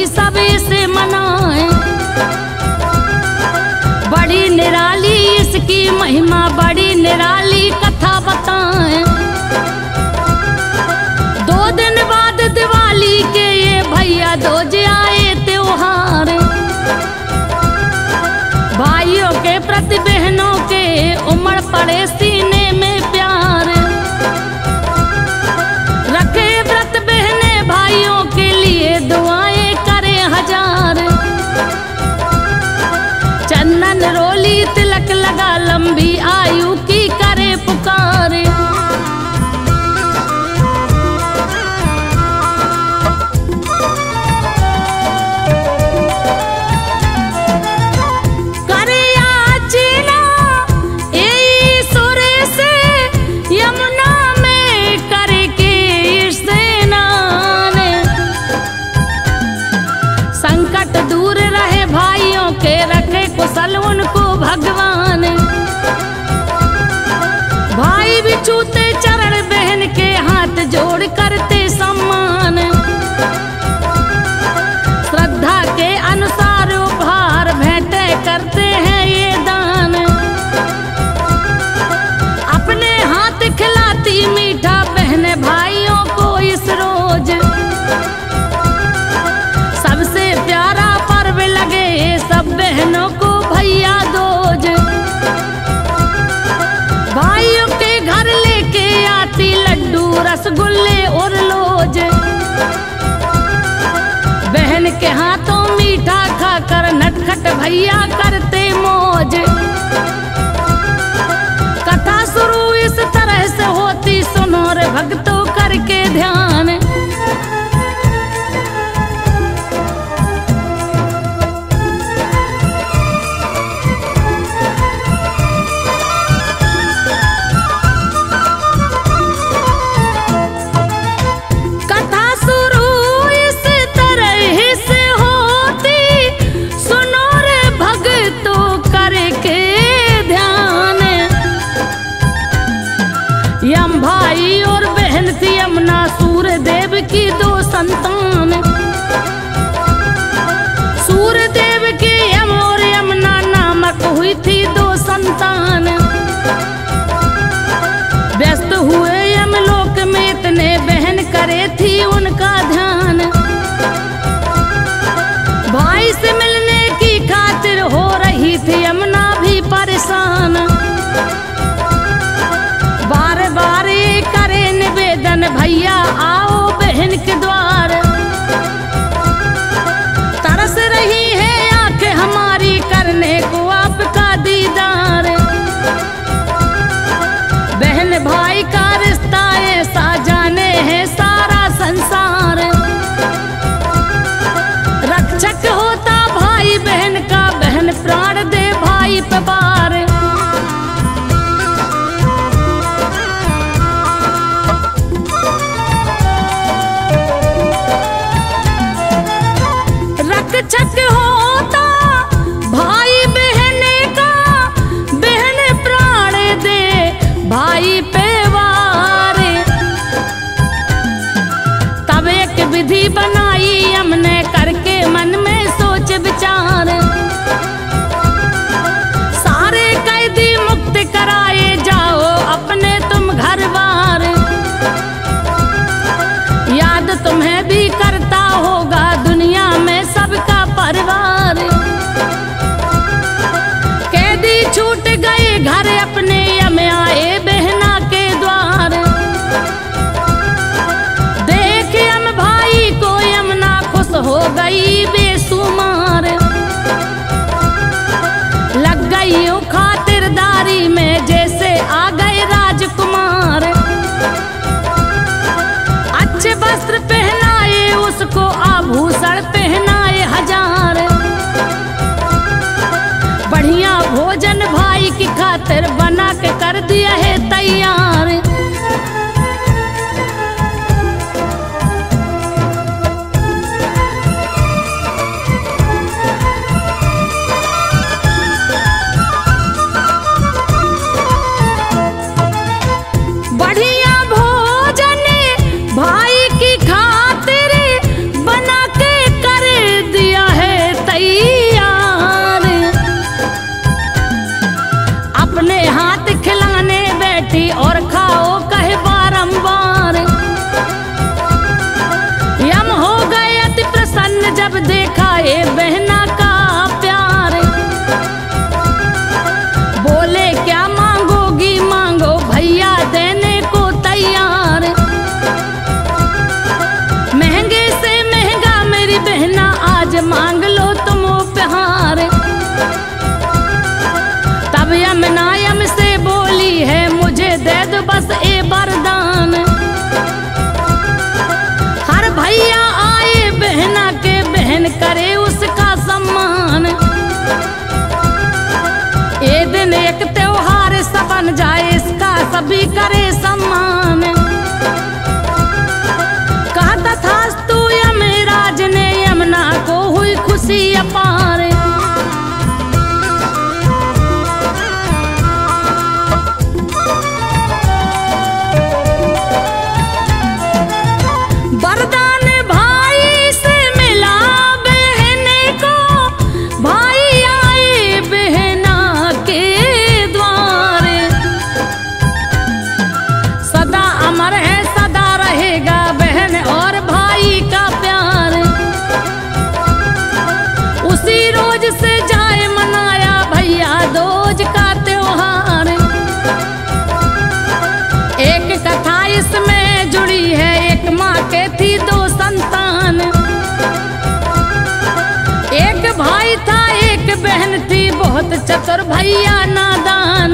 खुशी सब इसे मनाए, बड़ी निराली इसकी महिमा, बड़ी निराली कथा बताए। दो दिन बाद दिवाली के ये भैया दूज आए त्योहार, भाइयों के प्रति बहनों के उमड़ पड़े सीने में प्यार। रखे व्रत बहने भाइयों के लिए दुआएं करे हजार। चंदन रोली तिलक लगा लंबी आयु की करे पुकार। कुशल उनको भगवान, भाई भी छूते चरण बहन के, हाथ जोड़ करते सम्मान। श्रद्धा के अनुसार उपहार भेंटे करते हैं ये दान। अपने हाथ खिलाती मीठा बहने भाइयों को इस रोज। सबसे प्यारा पर्व लगे सब बहनों को भैया दूज। भाइयों के घर लेके आती लड्डू रसगुल्ले और लोज। बहन के हाथों मीठा खाकर नटखट भैया करते मौज। कथा शुरू इस तरह से होती, सुनो रे भक्तों करके ध्यान। भाई और बहन थी यमुना सूर्य देव की दो संतान। सूर्य देव की यम और यमुना नामक हुई थी दो संतान। व्यस्त हुए यमलोक में इतने बहन करे थी उनका ध्यान। भाई से मिलने की खातिर हो रही थी यमुना भी परेशान। भैया आओ बहन के द्वार, तरस रही है आंखें हमारी करने को आपका दीदार। बहन भाई का रिश्ता ऐसा जाने है सारा संसार। रक्षक होता भाई बहन का, बहन प्राण दे भाई पे बार। रोटी और खाओ कहे बारंबार। यम हो गए अति प्रसन्न जब देखा ये बहना का प्यार। बोले क्या मांगोगी, मांगो भैया देने को तैयार। महंगे से महंगा मेरी बहना आज मांग लो तुम उपहार। तब यमना यम से बोली है मुझे दे दो बस ए वरदान। हर भैया आए बहना के बहन करे उसका सम्मान। ए दिन एक त्योहार सा बन जाए इसका सभी करे सम्मान। कहता था तू यमराज ने यमुना को हुई खुशी अपार। इसमें जुड़ी है एक माँ के थी दो संतान। एक भाई था एक बहन थी बहुत चतुर भैया नादान।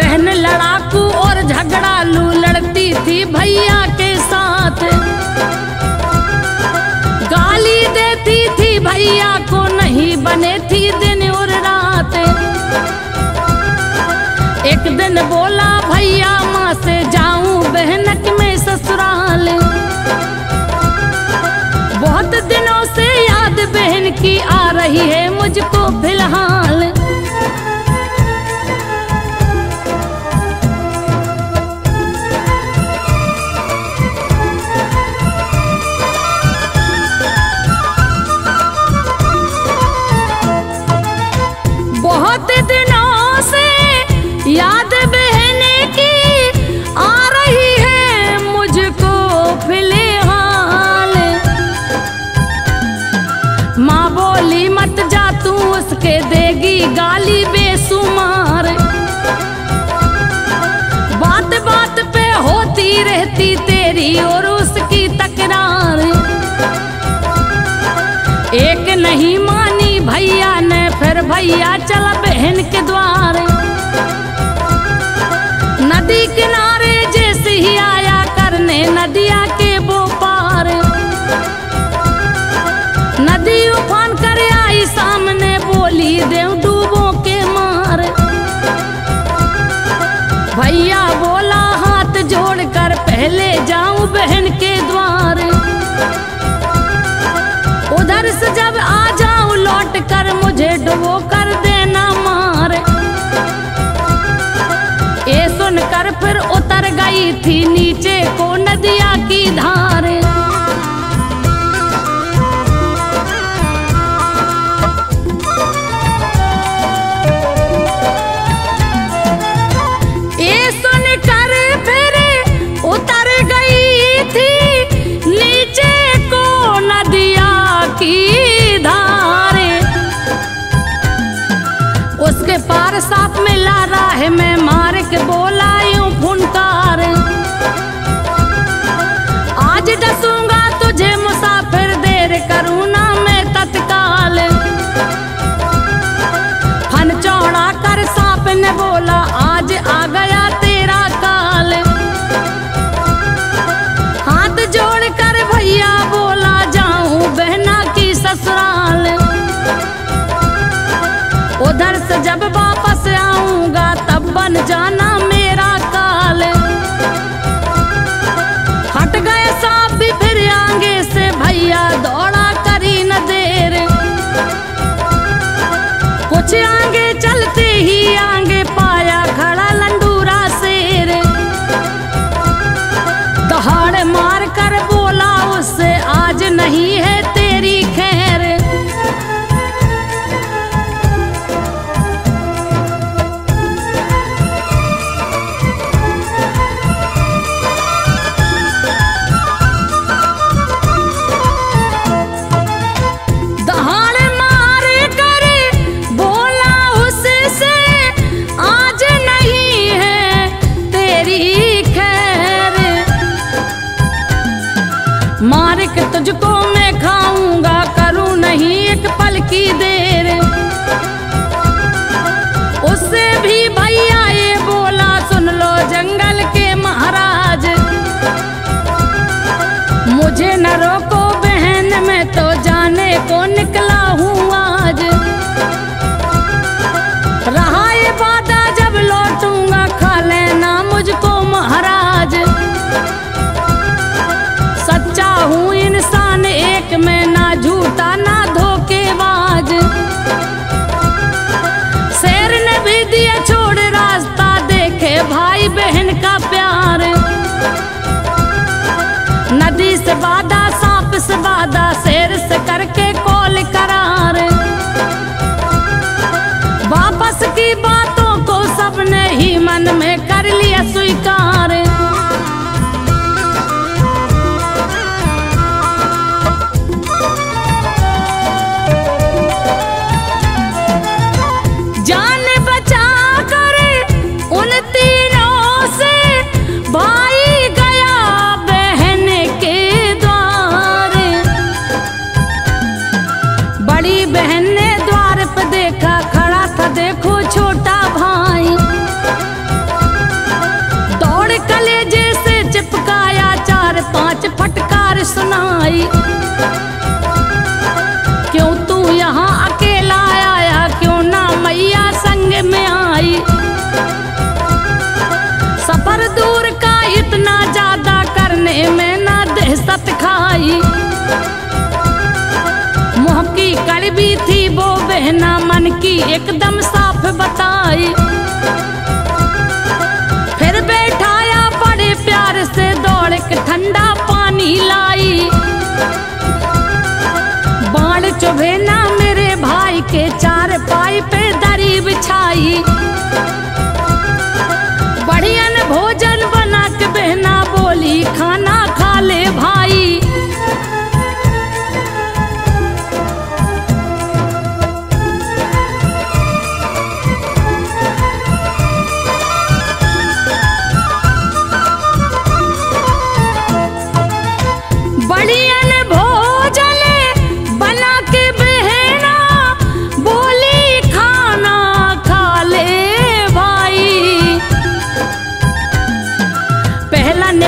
बहन लड़ाकू और झगड़ालू लड़ती थी भैया के साथ। गाली देती थी भैया को नहीं बने थी दिन और रात। एक दिन बोला भैया माँ से जाऊं बहनक में ससुराल। बहुत दिनों से याद बहन की आ रही है मुझको फिलहाल। याद बहने की आ रही है मुझको फिलहाल। माँ बोली मत जा तू उसके देगी गाली बेसुमार। बात बात पे होती रहती तेरी और उसकी तकरार। एक नहीं मानी भैया ने फिर भैया चला बहन के द्वार। नदी किनारे जैसे ही आया करने नदिया के वो पार। नदी उफान कर आई सामने बोली देव डूबो के मार। भैया बोला हाथ जोड़कर पहले जाऊं बहन के द्वार। उधर से जब आ जाऊं लौट कर मुझे डुबो कर देना मार। ये सुनकर फिर उतर गई थी नीचे को नदिया की धार। उसके पार सांप मिला राह में मार के बोला यूं फुनकार। आज डसूंगा तुझे मुसाफिर देर करूँ ना मैं तत्काल। फन चौड़ा कर सांप ने बोला आज आ गया तेरा काल। हाथ जोड़ कर भैया बोला जाऊं बहना की ससुराल। उधर से जब वापस आऊंगा तब बन जाना मेरा काल। हट गए सांप भी फिर आगे से भैया दौड़ा करी न देर। कुछ आगे चलते ही आगे पाया खड़ा लंडूरा शेर। दहाड़ मार कर बोला उससे आज नहीं है तेरी खैर। भाई क्यों तू यहाँ अकेला आया, क्यों ना मैया संग में आई। सफर दूर का इतना ज्यादा करने में ना दहशत खाई। मुँह की कड़वी थी वो बहना, मन की एकदम साफ बताई। फिर बैठाया बड़े प्यार से, दौड़ के ठंडा पानी लाई। बाण चुभे ना मेरे भाई के, चार पाई पे दरी बिछाई। बढ़िया ने भोजन बना के बहना बोली, खाना खा ले भाई।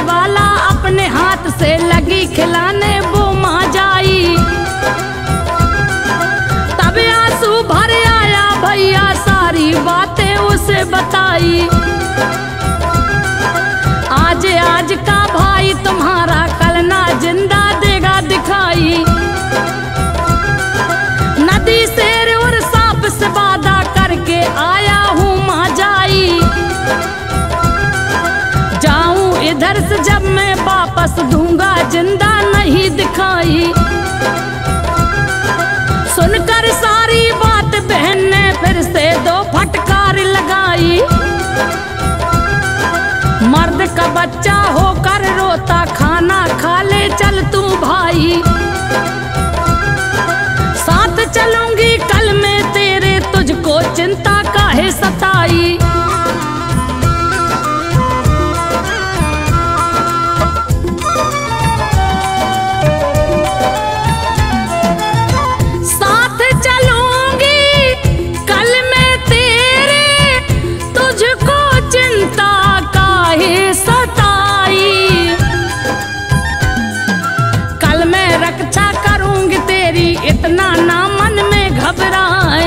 वाला अपने हाथ से लगी खिलाने वो मां जाई। तब आंसू भर आया भैया, सारी बातें उसे बताई। आज आज का भाई तुम्हारा, कल ना जिंदा देगा दिखाई। नदी शेर और सांप से वादा करके आया हूँ मां जाई। इधर से जब मैं वापस दूंगा, जिंदा नहीं दिखाई। सुनकर सारी बात बहन ने फिर से दो फटकार लगाई। मर्द का बच्चा होकर रोता, खाना खा ले चल तू भाई। साथ चलूंगी कल मैं तेरे, तुझको चिंता काहे सताई। इतना ना मन में घबराए,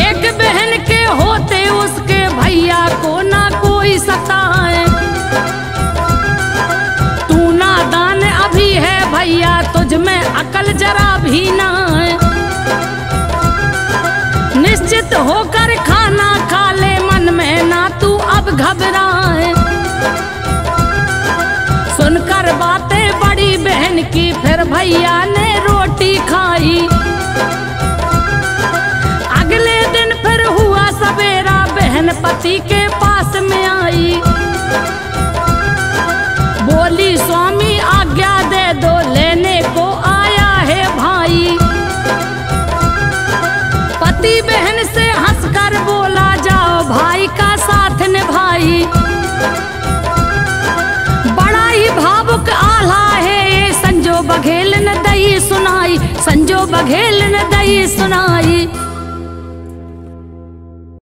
एक बहन के होते उसके भैया को ना कोई सताए। तू नादान अभी है भैया, तुझ में अकल जरा भी ना है। निश्चित होकर खाना खा ले, मन में ना तू अब घबराए। सुनकर बातें बड़ी बहन की, फिर भैया ने रोटी खाई। अगले दिन फिर हुआ सवेरा, बहन पति के पास में आई। बोली स्वामी आज्ञा दे दो, लेने को आया है भाई। पति बहन से हंसकर बोला, जाओ भाई का साथ निभाई। भावुक आला है संजो बघेल ने दई सुनाई, संजो बघेल ने दई सुनाई।